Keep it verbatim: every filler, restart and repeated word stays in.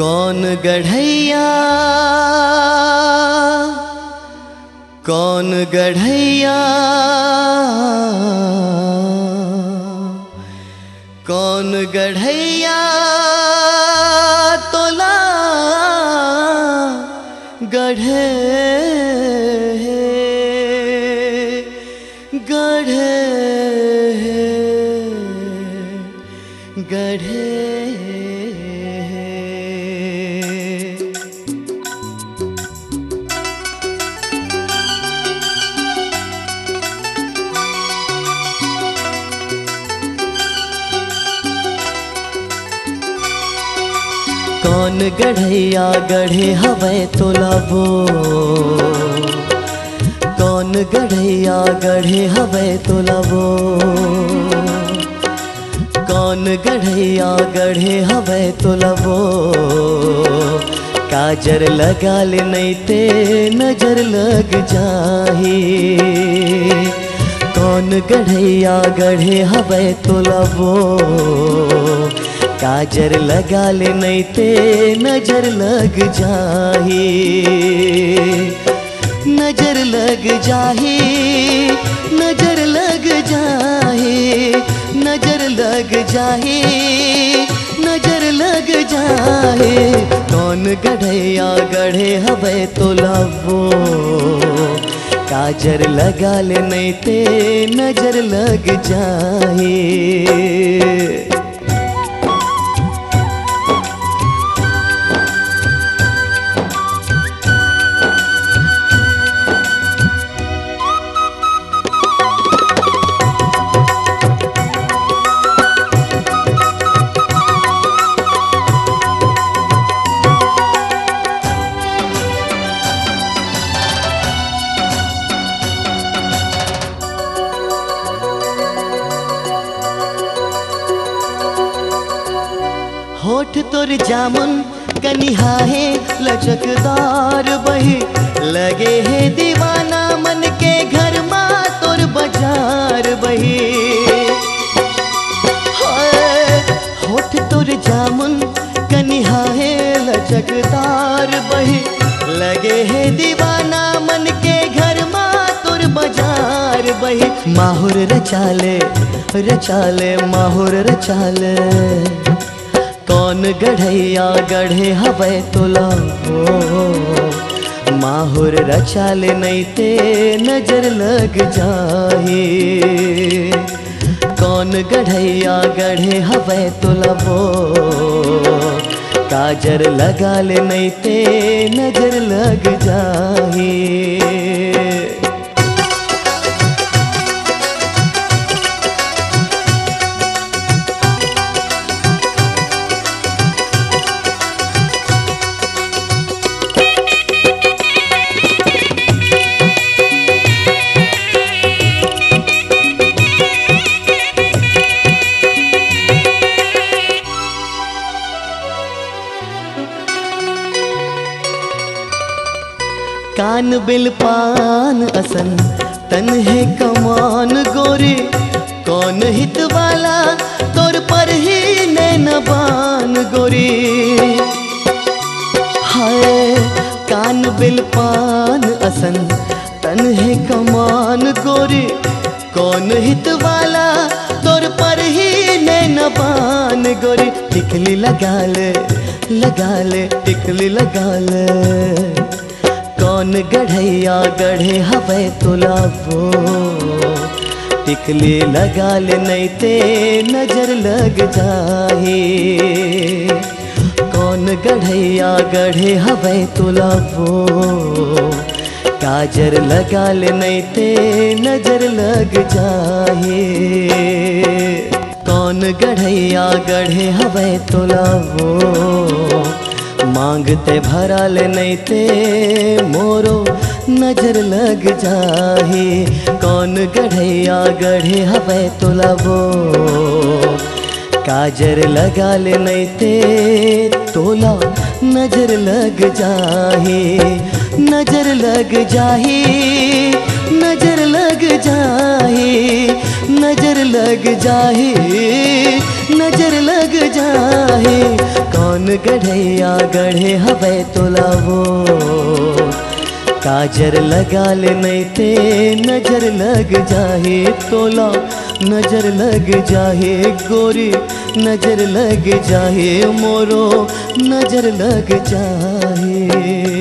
कौन गढ़ैया कौन गढ़ैया कौन गढ़ैया तोला गढ़े गढ़े गढ़े कौन गढ़ैया गढ़े हवे तोला वो कौन गढ़ैया गढ़े हवे तोला वो कौन गढ़ैया गढ़े हवे तोला वो काजर लगा ले नहीं ते नजर लग जाही कौन गढ़ैया गढ़े हवे तोला वो काजर लगा ले नहीं ते नजर लग जाही नजर लग जाही नजर लग जाही नजर लग जाही नजर लग जाही कौन गढ़ैया गढ़े हवे तोला वो काजर लगा ले नहीं ते नजर लग जाही। होठ तोर जामुन कनिहा है लचकदार बही लगे है दीवाना मन के घर माँ तोर बाजार बही होठ तोर जामुन कनिहा है लचकदार बही लगे है दीवाना मन के घर माँ तोर बाजार बही माहौर रचाले रचाले माहौर रचाले कौन गढ़ैया गढ़े हवे तोला वो माहुर रचाले नहीं ते नजर लग जाही कौन गढ़ैया गढ़े हवे तोला वो काजर लगा ले नहीं ते नजर लग जाही। कान बिल पान असन तन है कमान गोरे कौन हित वाला तोर पर ही नैनबान गोरे हाय कान बिल पान असन तन है कमान गोरे कौन हित वाला तोर पर ही नैनबान गोरे टिकली लगा ले लगा ले टिकली लगा ले कौन गढ़ैया गढ़े हवे तोला वो टिकली लगा ले नहीं ते नजर लग जाही कौन गढ़ैया गढ़े हवे तोला वो काजर लगा ले नहीं ते नजर लग जाही कौन गढ़ैया गढ़े हवे तोला वो मांगते भरा ले नहीं ते मोरो नजर लग जाही कौन गढ़ैया गढ़े हवे तोला वो काजर लगा ले नहीं ते तोला नजर लग जाही नजर लग जाही नजर लग जाही नजर लग जाही नजर लग जाही कौन कौन गढ़ैया गढ़े हवे तोला वो, काजर लगा ले नहीं ते नजर लग जाहे तोला, नजर लग जाहे गोरी नजर लग जाहे मोरो नजर लग जाहे।